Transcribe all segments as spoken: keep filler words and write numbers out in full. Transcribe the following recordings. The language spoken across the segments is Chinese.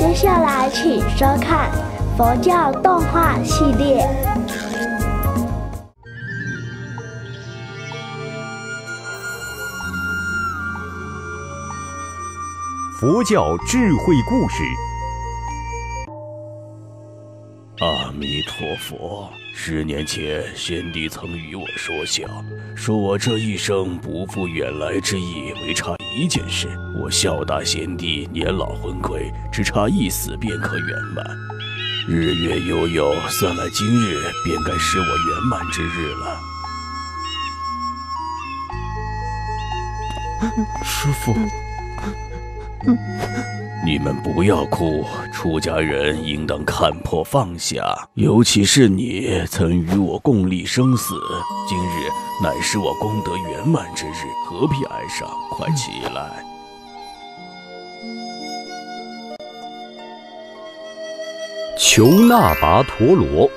接下来请收看佛教动画系列。佛教智慧故事。阿弥陀佛。 十年前，先帝曾与我说笑，说我这一生不负远来之意，唯差一件事。我笑大先帝年老昏聩，只差一死便可圆满。日月悠悠，算来今日便该是我圆满之日了。师父。你们不要哭，出家人应当看破放下。尤其是你，曾与我共历生死，今日乃是我功德圆满之日，何必哀伤？快起来！求那跋陀罗。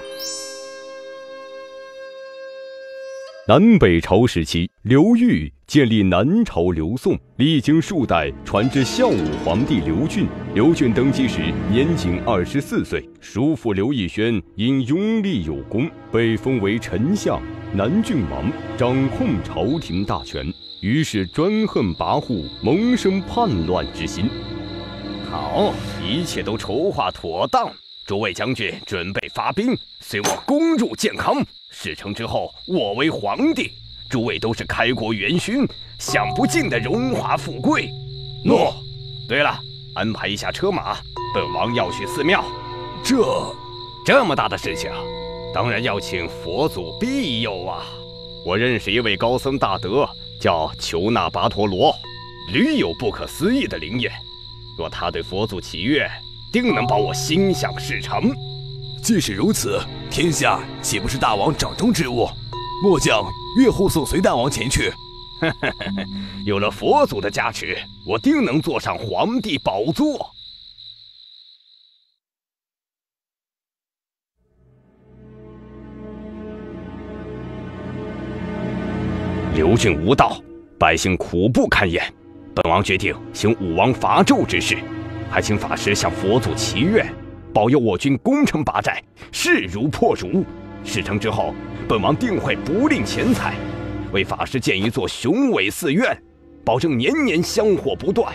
南北朝时期，刘裕建立南朝刘宋，历经数代，传至孝武皇帝刘俊。刘俊登基时年仅二十四岁，叔父刘义宣因拥立有功，被封为丞相、南郡王，掌控朝廷大权。于是专横跋扈，萌生叛乱之心。好，一切都筹划妥当。 诸位将军，准备发兵，随我攻入建康。事成之后，我为皇帝。诸位都是开国元勋，享不尽的荣华富贵。诺。对了，安排一下车马，本王要去寺庙。这，这么大的事情，当然要请佛祖庇佑啊！我认识一位高僧大德，叫求那跋陀罗，屡有不可思议的灵验。若他对佛祖祈愿。 定能保我心想事成。即使如此，天下岂不是大王掌中之物？末将越后送随大王前去。有了佛祖的加持，我定能坐上皇帝宝座。刘俊无道，百姓苦不堪言。本王决定行武王伐纣之事。 还请法师向佛祖祈愿，保佑我军攻城拔寨，势如破竹。事成之后，本王定会不吝钱财，为法师建一座雄伟寺院，保证年年香火不断。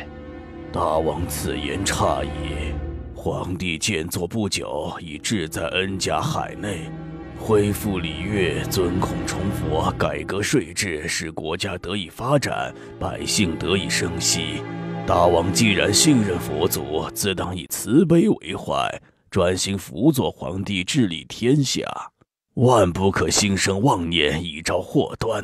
大王此言差矣。皇帝建作不久，已志在恩家海内，恢复礼乐，尊孔崇佛，改革税制，使国家得以发展，百姓得以生息。 大王既然信任佛祖，自当以慈悲为怀，专心辅佐皇帝治理天下，万不可心生妄念，以招祸端。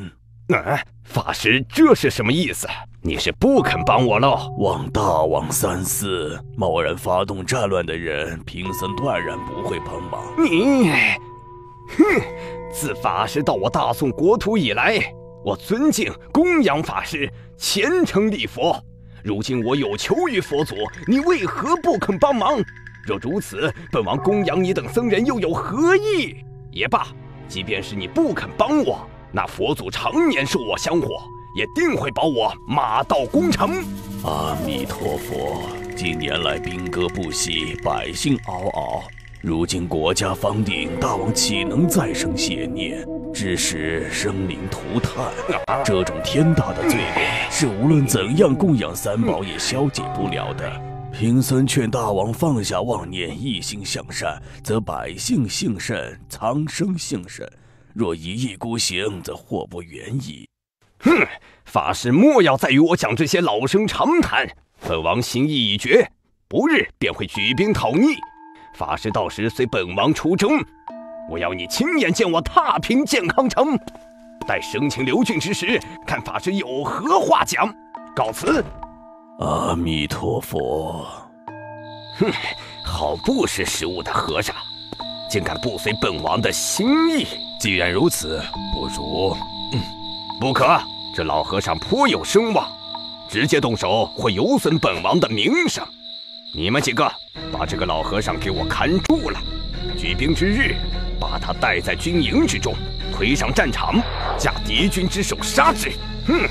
哎，法师，这是什么意思？你是不肯帮我喽？望大王三思，贸然发动战乱的人，贫僧断然不会帮忙。你，哼！自法师到我大宋国土以来，我尊敬供养法师，虔诚礼佛。 如今我有求于佛祖，你为何不肯帮忙？若如此，本王供养你等僧人又有何意？也罢，即便是你不肯帮我，那佛祖常年受我香火，也定会保我马到功成。阿弥陀佛！近年来兵戈不息，百姓嗷嗷。如今国家方鼎，大王岂能再生邪念？ 致使生灵涂炭，这种天大的罪过是无论怎样供养三宝也消解不了的。贫僧劝大王放下妄念，一心向善，则百姓幸甚，苍生幸甚；若一意孤行，则祸不远矣。哼，法师莫要再与我讲这些老生常谈。本王心意已决，不日便会举兵讨逆。法师到时随本王出征。 我要你亲眼见我踏平建康城，待生擒刘俊之时，看法师有何话讲。告辞。阿弥陀佛。哼，好不识时务的和尚，竟敢不随本王的心意。既然如此，不如……嗯，不可。这老和尚颇有声望，直接动手会有损本王的名声。你们几个，把这个老和尚给我看住了。举兵之日。 把他带在军营之中，推上战场，架敌军之首杀之。哼！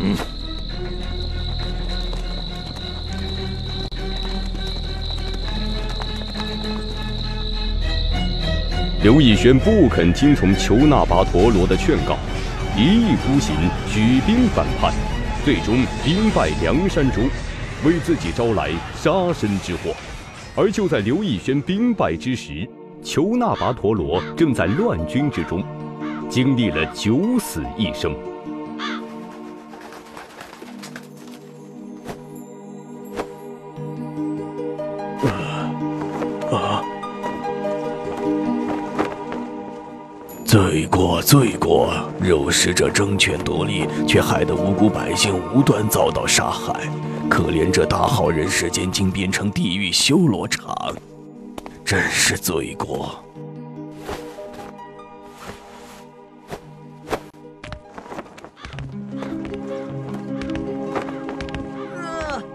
嗯。刘义轩不肯听从求那跋陀罗的劝告，一意孤行，举兵反叛，最终兵败梁山州，为自己招来杀身之祸。而就在刘义轩兵败之时，求那跋陀罗正在乱军之中，经历了九死一生。 罪过，罪过！肉食者争权夺利，却害得无辜百姓无端遭到杀害。可怜这大好人世间，竟变成地狱修罗场，真是罪过！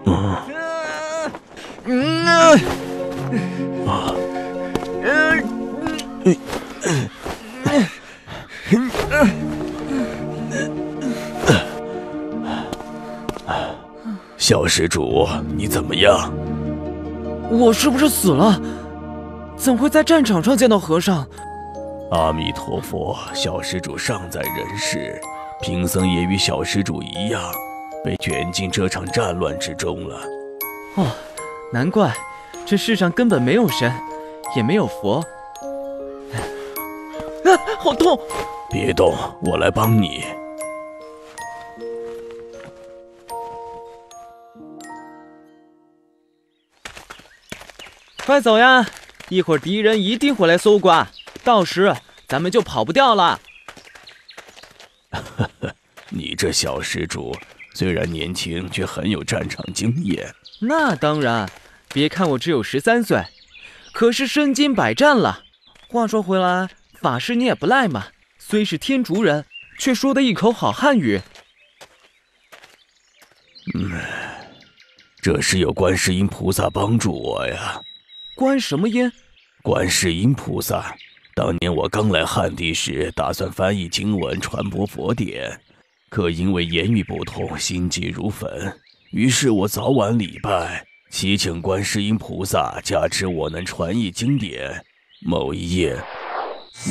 嗯嗯啊啊！嗯 小施主，你怎么样？我是不是死了？怎会在战场上见到和尚？阿弥陀佛，小施主尚在人世，贫僧也与小施主一样，被卷进这场战乱之中了。哦，难怪，这世上根本没有神，也没有佛。啊，好痛！ 别动，我来帮你。快走呀！一会儿敌人一定会来搜刮，到时咱们就跑不掉了。呵呵，你这小施主虽然年轻，却很有战场经验。那当然，别看我只有十三岁，可是身经百战了。话说回来，法师你也不赖嘛。 虽是天竺人，却说的一口好汉语。嗯，这是有观世音菩萨帮助我呀。观什么音？观世音菩萨。当年我刚来汉地时，打算翻译经文，传播佛典，可因为言语不通，心急如焚。于是我早晚礼拜，祈请观世音菩萨加持我能传译经典。某一夜。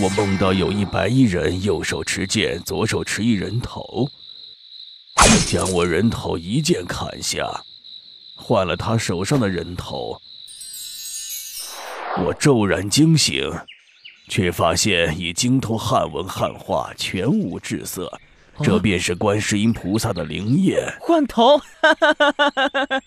我梦到有一白衣人，右手持剑，左手持一人头，将我人头一剑砍下，换了他手上的人头。我骤然惊醒，却发现已精通汉文汉化，全无滞色。这便是观世音菩萨的灵验。换头，哈哈哈哈哈！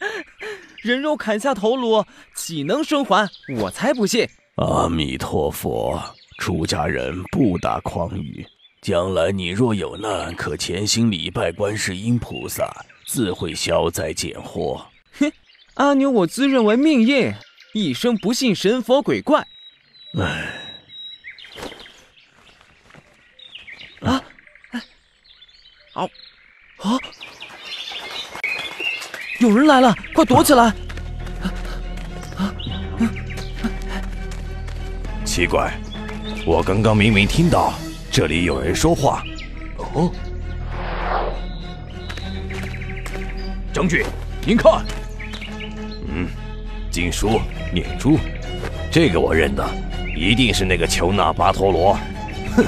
人肉砍下头颅，岂能生还？我才不信！阿弥陀佛。 出家人不打诳语，将来你若有难，可潜心礼拜观世音菩萨，自会消灾减祸。哼，阿牛，我自认为命硬，一生不信神佛鬼怪。唉。啊！好、啊。啊！有人来了，快躲起来！啊啊啊啊、奇怪。 我刚刚明明听到这里有人说话。哦，将军，您看，嗯，经书、念珠，这个我认得，一定是那个求那跋陀罗。哼，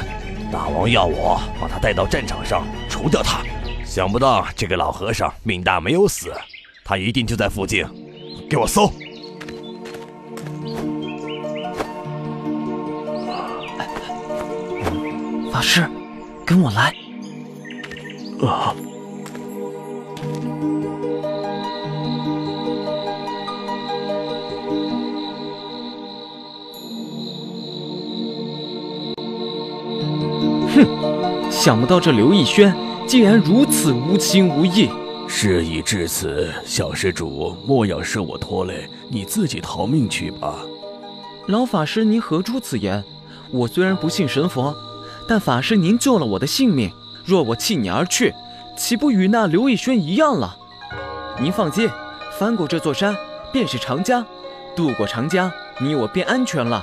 大王要我把他带到战场上除掉他，想不到这个老和尚命大没有死，他一定就在附近，给我搜！ 法师，跟我来。啊！哼，想不到这刘逸轩竟然如此无情无义。事已至此，小施主莫要是我拖累，你自己逃命去吧。老法师，您何出此言？我虽然不信神佛。 但法师，您救了我的性命，若我弃你而去，岂不与那刘逸轩一样了？您放心，翻过这座山便是长江，渡过长江，你我便安全了。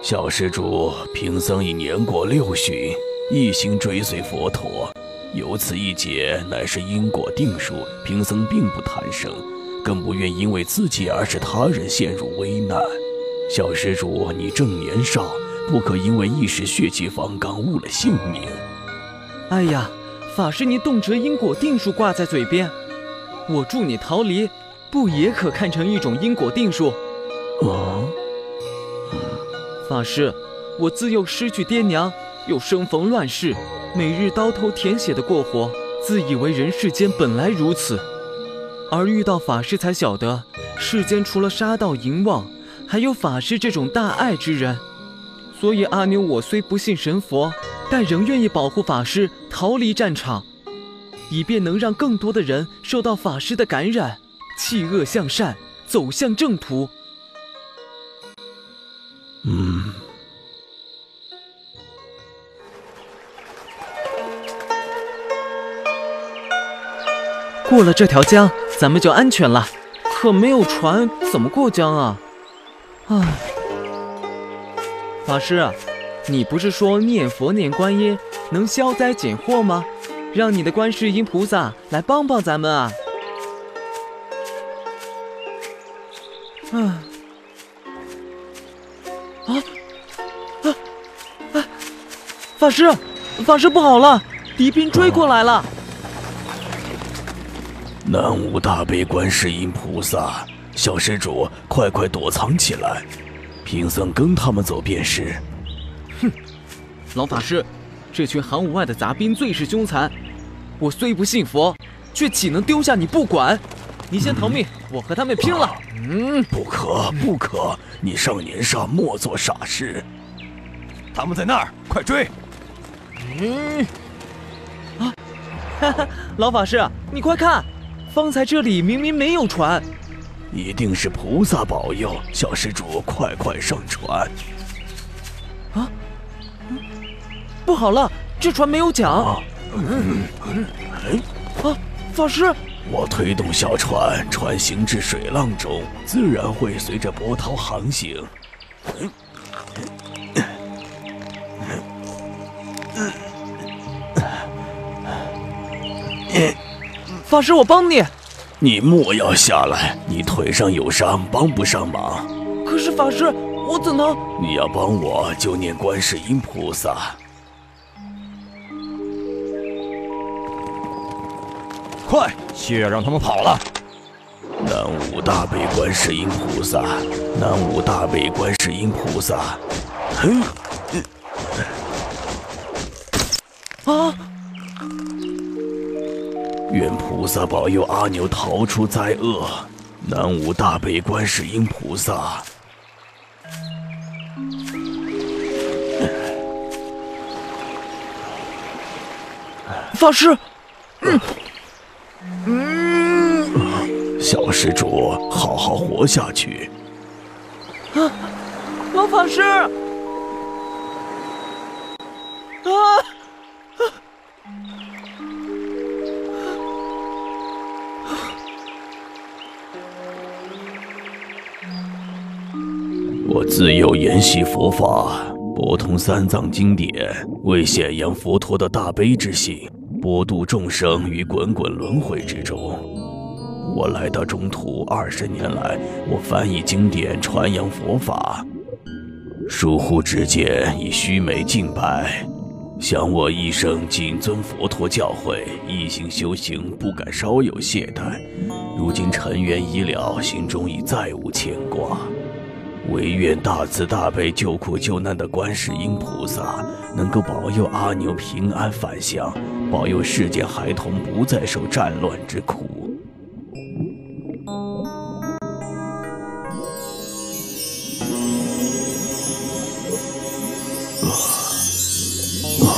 小施主，贫僧已年过六旬，一心追随佛陀，有此一劫乃是因果定数，贫僧并不贪生，更不愿因为自己而使他人陷入危难。小施主，你正年少。不可因为一时血气方刚误了性命。哎呀，法师，你动辄因果定数挂在嘴边，我助你逃离，不也可看成一种因果定数？哦、嗯，法师，我自幼失去爹娘，又生逢乱世，每日刀头舔血的过活，自以为人世间本来如此，而遇到法师才晓得，世间除了杀盗淫妄，还有法师这种大爱之人。所以阿牛我虽不信神佛，但仍愿意保护法师逃离战场，以便能让更多的人受到法师的感染，弃恶向善，走向正途。嗯。过了这条江，咱们就安全了。可没有船，怎么过江啊？唉。法师，你不是说念佛念观音能消灾减祸吗？让你的观世音菩萨来帮帮咱们啊！啊啊啊啊！法师，法师不好了，敌兵追过来了！南无大悲观世音菩萨，小施主，快快躲藏起来！贫僧跟他们走便是。哼，老法师，这群行伍外的杂兵最是凶残。我虽不信佛，却岂能丢下你不管？你先逃命，嗯、我和他们拼了！嗯，不可不可，你少年少，莫做傻事。他们在那儿，快追！嗯，啊，哈哈，老法师，你快看，方才这里明明没有船。一定是菩萨保佑，小施主快快上船！啊、嗯，不好了，这船没有桨！啊、嗯嗯嗯、啊，法师！我推动小船，船行至水浪中，自然会随着波涛航行。嗯嗯嗯嗯、法师，我帮你。你莫要下来，你腿上有伤，帮不上忙。可是法师，我怎能？你要帮我，就念观世音菩萨。快，休让他们跑了！南无大悲观世音菩萨，南无大悲观世音菩萨。嗯嗯、啊！愿菩萨保佑阿牛逃出灾厄，南无大悲观世音菩萨。法师，嗯，嗯，小施主，好好活下去。啊，老法师，啊！我自幼研习佛法，博通三藏经典，为显扬佛陀的大悲之心，拨度众生于滚滚轮回之中。我来到中土二十年来，我翻译经典，传扬佛法，疏忽之间已须眉尽白。想我一生谨遵佛陀教诲，一心修行，不敢稍有懈怠。如今尘缘已了，心中已再无牵挂。唯愿大慈大悲救苦救难的观世音菩萨能够保佑阿牛平安返乡，保佑世界孩童不再受战乱之苦。啊啊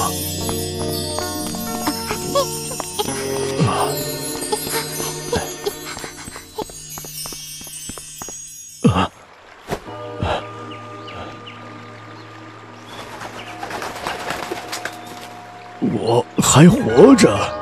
啊！啊我还活着。